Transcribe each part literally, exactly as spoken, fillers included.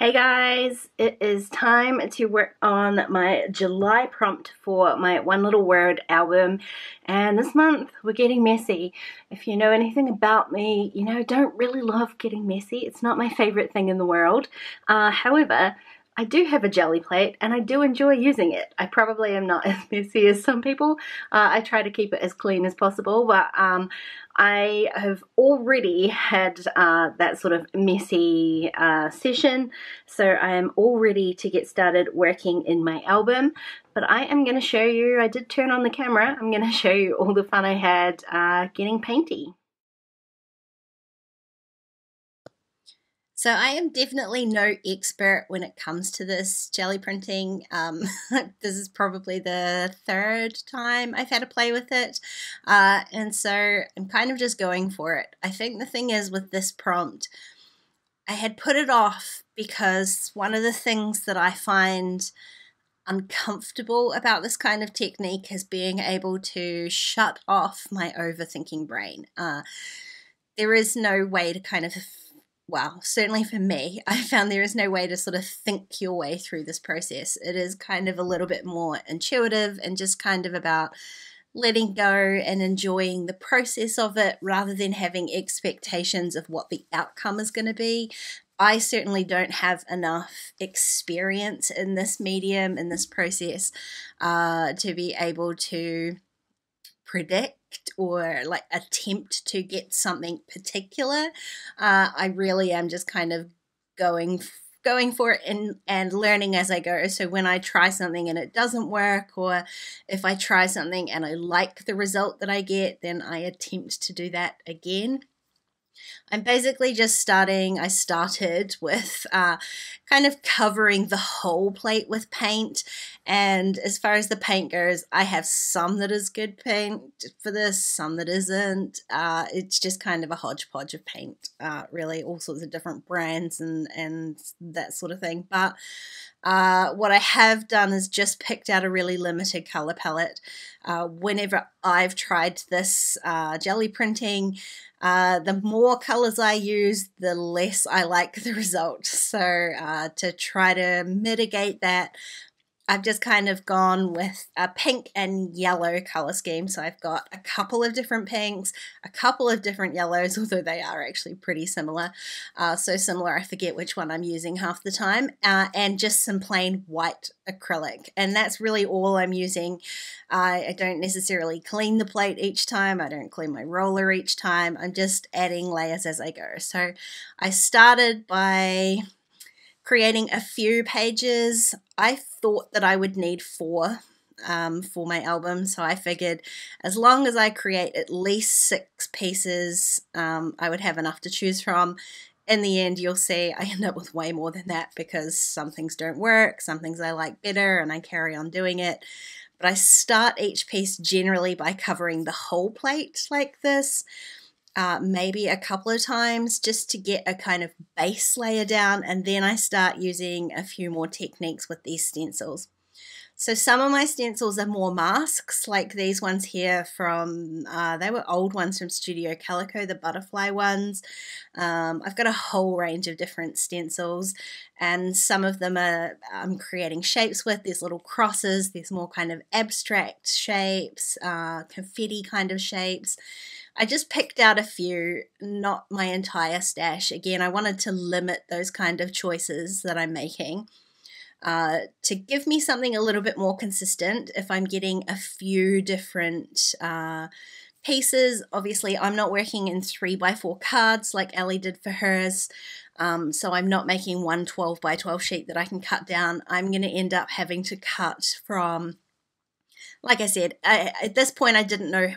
Hey guys, it is time to work on my July prompt for my One Little Word album, and this month we're getting messy. If you know anything about me, you know I don't really love getting messy. It's not my favorite thing in the world. Uh, however, I do have a gelli plate and I do enjoy using it. I probably am not as messy as some people. Uh, I try to keep it as clean as possible, but um, I have already had uh, that sort of messy uh, session, so I am all ready to get started working in my album. But I am going to show you, I did turn on the camera, I'm going to show you all the fun I had uh, getting painty. So I am definitely no expert when it comes to this gelli printing. Um, this is probably the third time I've had to play with it. Uh, and so I'm kind of just going for it. I think the thing is with this prompt, I had put it off because one of the things that I find uncomfortable about this kind of technique is being able to shut off my overthinking brain. Uh, there is no way to kind of... Well, certainly for me, I found there is no way to sort of think your way through this process. It is kind of a little bit more intuitive and just kind of about letting go and enjoying the process of it rather than having expectations of what the outcome is going to be. I certainly don't have enough experience in this medium, in this process, uh, to be able to predict or like attempt to get something particular. Uh, I really am just kind of going going for it and, and learning as I go. So when I try something and it doesn't work, or if I try something and I like the result that I get, then I attempt to do that again. I'm basically just starting, I started with uh, kind of covering the whole plate with paint, and as far as the paint goes, I have some that is good paint for this, some that isn't. Uh, it's just kind of a hodgepodge of paint, uh, really, all sorts of different brands and, and that sort of thing. But uh, what I have done is just picked out a really limited colour palette. Uh, whenever I've tried this uh, gelli printing, Uh, the more colours I use, the less I like the result. So uh, to try to mitigate that, I've just kind of gone with a pink and yellow colour scheme. So I've got a couple of different pinks, a couple of different yellows, although they are actually pretty similar. Uh, so similar, I forget which one I'm using half the time. Uh, and just some plain white acrylic. And that's really all I'm using. I, I don't necessarily clean the plate each time. I don't clean my roller each time. I'm just adding layers as I go. So I started by creating a few pages. I thought that I would need four um, for my album, so I figured as long as I create at least six pieces, um, I would have enough to choose from. In the end, you'll see I end up with way more than that because some things don't work, some things I like better, and I carry on doing it. But I start each piece generally by covering the whole plate like this. Uh, maybe a couple of times just to get a kind of base layer down, and then I start using a few more techniques with these stencils. So some of my stencils are more masks, like these ones here from, uh, they were old ones from Studio Calico, the butterfly ones. Um, I've got a whole range of different stencils, and some of them are I'm creating shapes with. There's little crosses, there's more kind of abstract shapes, uh, confetti kind of shapes. I just picked out a few, not my entire stash. Again, I wanted to limit those kind of choices that I'm making uh, to give me something a little bit more consistent. If I'm getting a few different uh, pieces, obviously I'm not working in three by four cards like Ellie did for hers. Um, so I'm not making one twelve by twelve sheet that I can cut down. I'm going to end up having to cut from, like I said, I, at this point I didn't know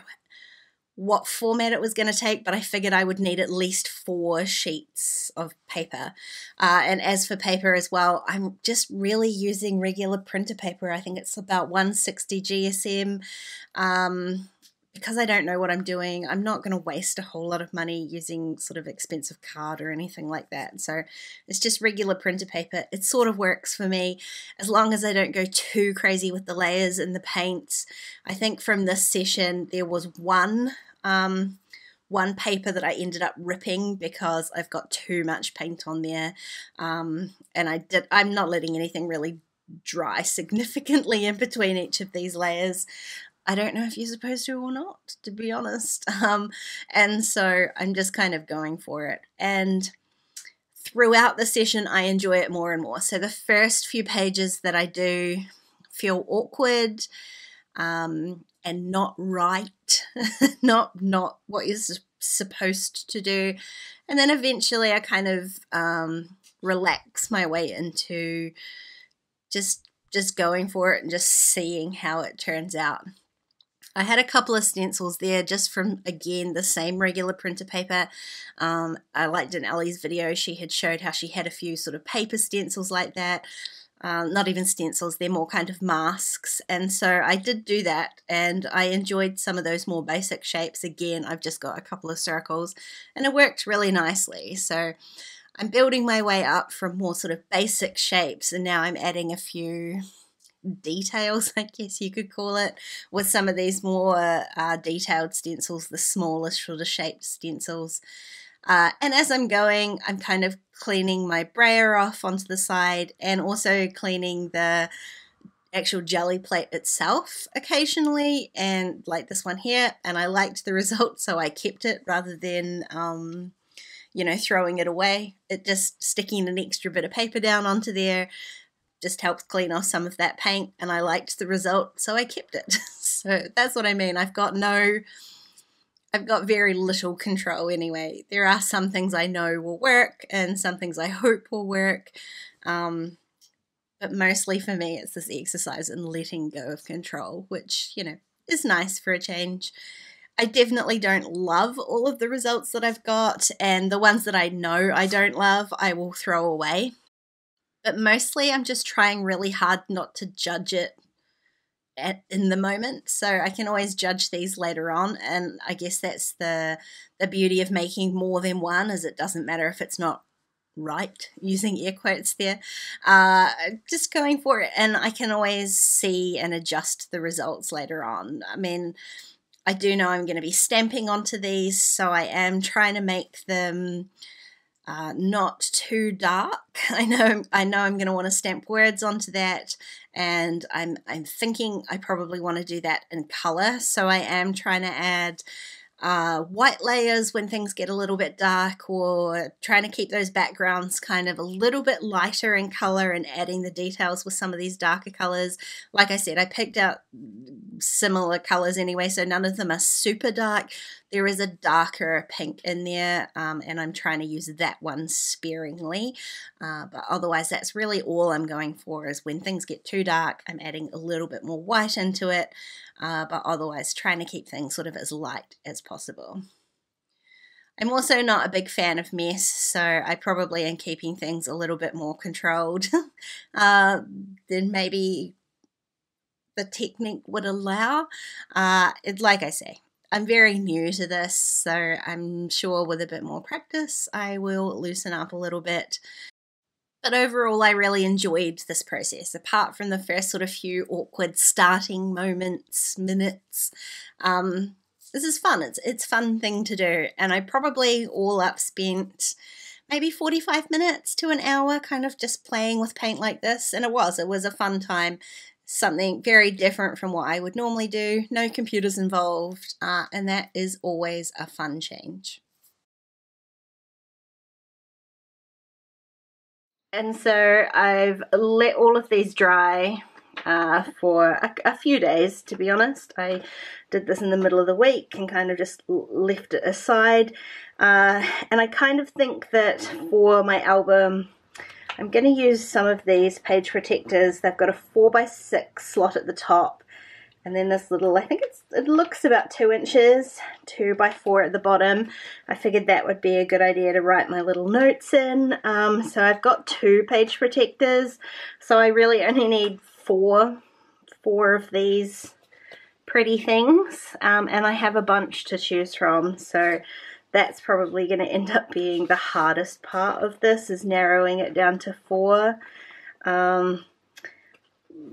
what format it was going to take, but I figured I would need at least four sheets of paper. Uh, and as for paper as well, I'm just really using regular printer paper. I think it's about one sixty G S M. Um, because I don't know what I'm doing, I'm not going to waste a whole lot of money using sort of expensive card or anything like that. So it's just regular printer paper. It sort of works for me as long as I don't go too crazy with the layers and the paints. I think from this session there was one um, one paper that I ended up ripping because I've got too much paint on there, um, and I did, I'm not letting anything really dry significantly in between each of these layers. I don't know if you're supposed to or not, to be honest. Um, and so I'm just kind of going for it. And throughout the session, I enjoy it more and more. So the first few pages that I do feel awkward um, and not right, not not what you're supposed to do. And then eventually I kind of um, relax my way into just just going for it and just seeing how it turns out. I had a couple of stencils there just from, again, the same regular printer paper. Um, I liked in Ellie's video, she had showed how she had a few sort of paper stencils like that. Um, not even stencils, they're more kind of masks. And so I did do that, and I enjoyed some of those more basic shapes. Again, I've just got a couple of circles, and it worked really nicely. So I'm building my way up from more sort of basic shapes, and now I'm adding a few details, I guess you could call it, with some of these more uh, detailed stencils, the smallest sort of shaped stencils. Uh, and as I'm going, I'm kind of cleaning my brayer off onto the side, and also cleaning the actual gelli plate itself occasionally, and like this one here, and I liked the result, so I kept it rather than um, you know, throwing it away. It just sticking an extra bit of paper down onto there just helps clean off some of that paint, and I liked the result, so I kept it. So that's what I mean. I've got no, I've got very little control anyway. There are some things I know will work and some things I hope will work. Um, but mostly for me, it's this exercise in letting go of control, which, you know, is nice for a change. I definitely don't love all of the results that I've got, and the ones that I know I don't love, I will throw away. But mostly I'm just trying really hard not to judge it at, in the moment. So I can always judge these later on, and I guess that's the, the beauty of making more than one, is it doesn't matter if it's not right, using air quotes there, uh, just going for it. And I can always see and adjust the results later on. I mean, I do know I'm going to be stamping onto these, so I am trying to make them uh, not too dark. I know I know I'm going to want to stamp words onto that, and I'm, I'm thinking I probably want to do that in colour, so I am trying to add uh, white layers when things get a little bit dark, or trying to keep those backgrounds kind of a little bit lighter in colour and adding the details with some of these darker colours. Like I said, I picked out similar colours anyway, so none of them are super dark. There is a darker pink in there, um, and I'm trying to use that one sparingly, uh, but otherwise that's really all I'm going for, is when things get too dark, I'm adding a little bit more white into it, uh, but otherwise trying to keep things sort of as light as possible. possible. I'm also not a big fan of mess, so I probably am keeping things a little bit more controlled uh, than maybe the technique would allow. Uh, it, like I say, I'm very new to this, so I'm sure with a bit more practice I will loosen up a little bit. But overall, I really enjoyed this process, apart from the first sort of few awkward starting moments, minutes. Um, This is fun. It's it's fun thing to do, and I probably all up spent maybe forty-five minutes to an hour kind of just playing with paint like this, and it was. It was a fun time, something very different from what I would normally do, no computers involved, uh, and that is always a fun change. And so I've let all of these dry Uh, for a, a few days, to be honest. I did this in the middle of the week and kind of just left it aside, uh, and I kind of think that for my album I'm going to use some of these page protectors. They've got a four by six slot at the top, and then this little, I think it's, it looks about two inches, two by four at the bottom. I figured that would be a good idea to write my little notes in, um, so I've got two page protectors, so I really only need four, four of these pretty things, um, and I have a bunch to choose from, so that's probably going to end up being the hardest part of this, is narrowing it down to four. Um,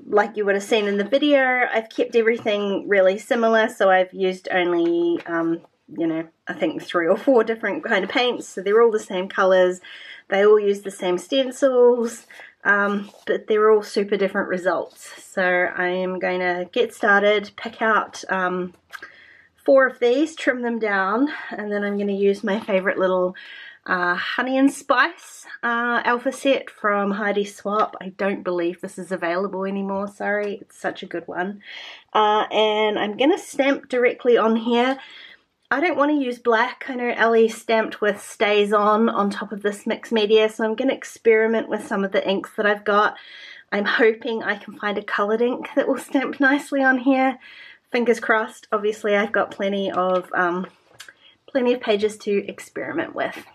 like you would have seen in the video, I've kept everything really similar, so I've used only um, you know, I think three or four different kind of paints, so they're all the same colours, they all use the same stencils, um, but they're all super different results. So I am going to get started, pick out um, four of these, trim them down, and then I'm going to use my favourite little uh, honey and spice uh, alpha set from Heidi Swapp. I don't believe this is available anymore, sorry, it's such a good one. Uh, and I'm going to stamp directly on here. I don't want to use black. I know Ellie stamped with StazOn on top of this mixed media, so I'm going to experiment with some of the inks that I've got. I'm hoping I can find a coloured ink that will stamp nicely on here. Fingers crossed. Obviously I've got plenty of, um, plenty of pages to experiment with.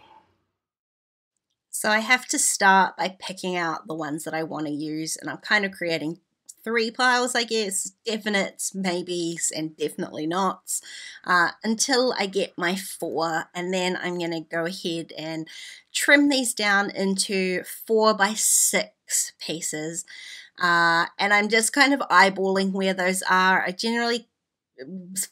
So I have to start by picking out the ones that I want to use, and I'm kind of creating three piles, I guess, definites, maybes, and definitely nots, uh, until I get my four, and then I'm going to go ahead and trim these down into four by six pieces, uh, and I'm just kind of eyeballing where those are. I generally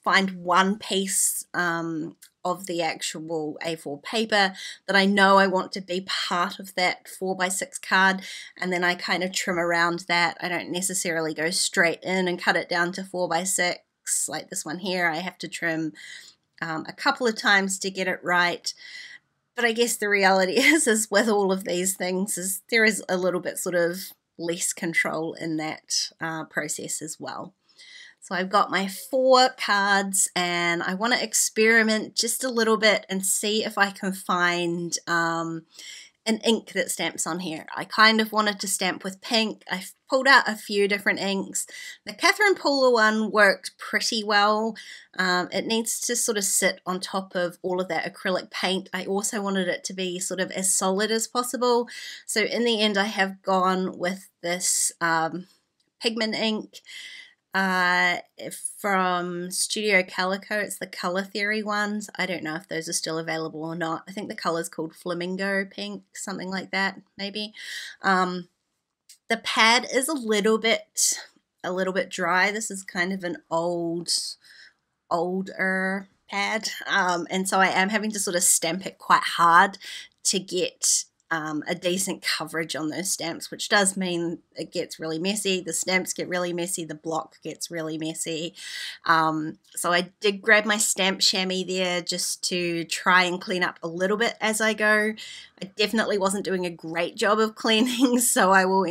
find one piece um, of the actual A four paper that I know I want to be part of that four by six card, and then I kind of trim around that. I don't necessarily go straight in and cut it down to four by six like this one here. I have to trim um, a couple of times to get it right. But I guess the reality is, is with all of these things, is there is a little bit sort of less control in that uh, process as well. So I've got my four cards, and I want to experiment just a little bit and see if I can find um, an ink that stamps on here. I kind of wanted to stamp with pink. I've pulled out a few different inks. The Catherine Pooler one worked pretty well. Um, it needs to sort of sit on top of all of that acrylic paint. I also wanted it to be sort of as solid as possible. So in the end I have gone with this um, pigment ink. Uh, from Studio Calico. It's the Color Theory ones. I don't know if those are still available or not. I think the color's called Flamingo Pink, something like that, maybe. Um, the pad is a little bit, a little bit dry. This is kind of an old, older pad, um, and so I am having to sort of stamp it quite hard to get Um, a decent coverage on those stamps, which does mean it gets really messy. The stamps get really messy, the block gets really messy. Um, so I did grab my stamp chamois there just to try and clean up a little bit as I go. I definitely wasn't doing a great job of cleaning, so I will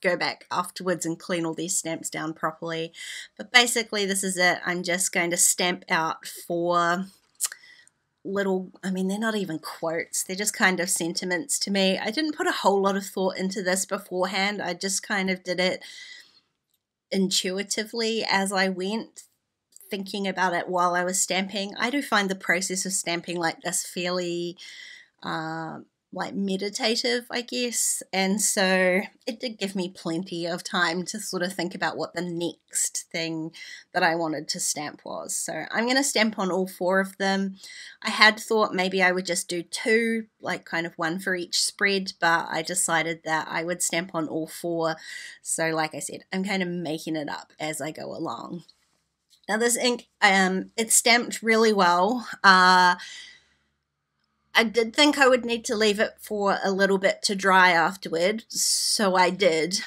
go back afterwards and clean all these stamps down properly. But basically this is it. I'm just going to stamp out for little, I mean, they're not even quotes, they're just kind of sentiments to me. I didn't put a whole lot of thought into this beforehand. I just kind of did it intuitively as I went, thinking about it while I was stamping. I do find the process of stamping like this fairly uh, like meditative, I guess, and so it did give me plenty of time to sort of think about what the next thing that I wanted to stamp was. So I'm going to stamp on all four of them. I had thought maybe I would just do two, like kind of one for each spread, but I decided that I would stamp on all four. So like I said, I'm kind of making it up as I go along. Now this ink, um, it's stamped really well. Uh, I did think I would need to leave it for a little bit to dry afterward, so I did.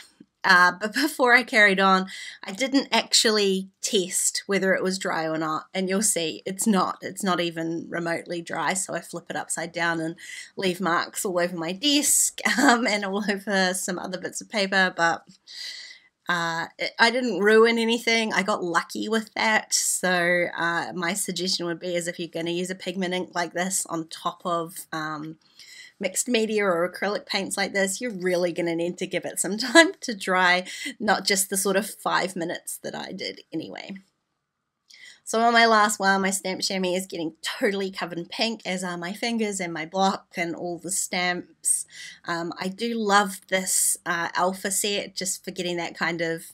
Uh, but before I carried on, I didn't actually test whether it was dry or not, and you'll see it's not. It's not even remotely dry, so I flip it upside down and leave marks all over my desk um, and all over some other bits of paper, but Uh, I didn't ruin anything. I got lucky with that. So uh, my suggestion would be is if you're going to use a pigment ink like this on top of um, mixed media or acrylic paints like this, you're really going to need to give it some time to dry, not just the sort of five minutes that I did anyway. So on my last one, my stamp chamois is getting totally covered in pink, as are my fingers and my block and all the stamps. Um, I do love this uh, alpha set just for getting that kind of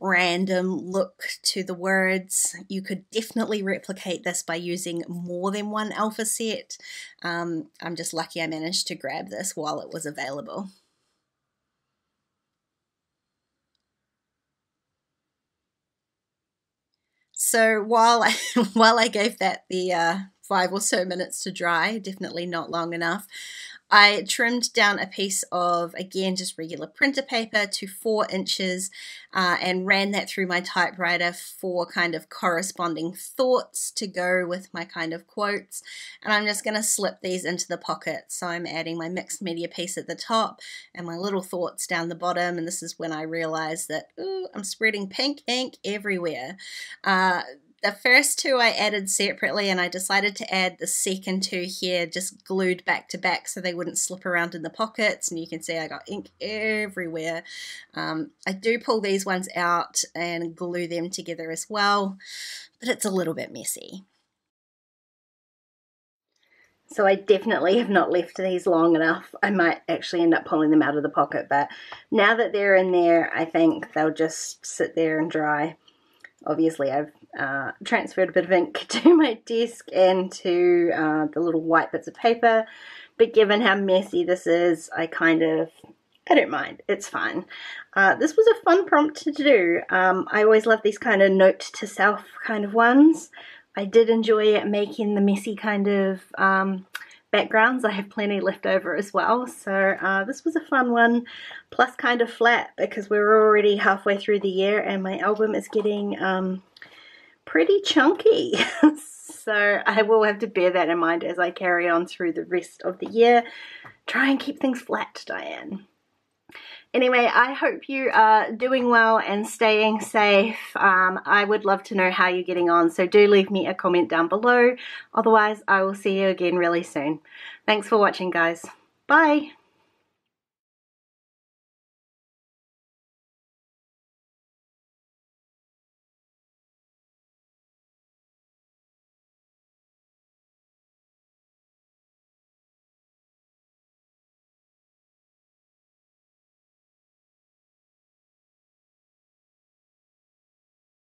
random look to the words. You could definitely replicate this by using more than one alpha set. Um, I'm just lucky I managed to grab this while it was available. So while I, while I gave that the uh, five or so minutes to dry, definitely not long enough. I trimmed down a piece of, again, just regular printer paper to four inches uh, and ran that through my typewriter for kind of corresponding thoughts to go with my kind of quotes. And I'm just going to slip these into the pocket. So I'm adding my mixed media piece at the top and my little thoughts down the bottom. And this is when I realized that, ooh, I'm spreading pink ink everywhere. Uh, The first two I added separately, and I decided to add the second two here just glued back to back so they wouldn't slip around in the pockets, and you can see I got ink everywhere. Um, I do pull these ones out and glue them together as well, but it's a little bit messy. So I definitely have not left these long enough. I might actually end up pulling them out of the pocket, but now that they're in there, I think they'll just sit there and dry. Obviously, I've uh, transferred a bit of ink to my desk and to uh, the little white bits of paper, but given how messy this is, I kind of, I don't mind, it's fine. Uh, this was a fun prompt to do. Um, I always love these kind of note to self kind of ones. I did enjoy making the messy kind of um, backgrounds. I have plenty left over as well, so uh, this was a fun one, plus kind of flat because we're already halfway through the year and my album is getting um, pretty chunky. So I will have to bear that in mind as I carry on through the rest of the year. Try and keep things flat, Diane. Anyway, I hope you are doing well and staying safe. Um, I would love to know how you're getting on, so do leave me a comment down below. Otherwise, I will see you again really soon. Thanks for watching, guys. Bye!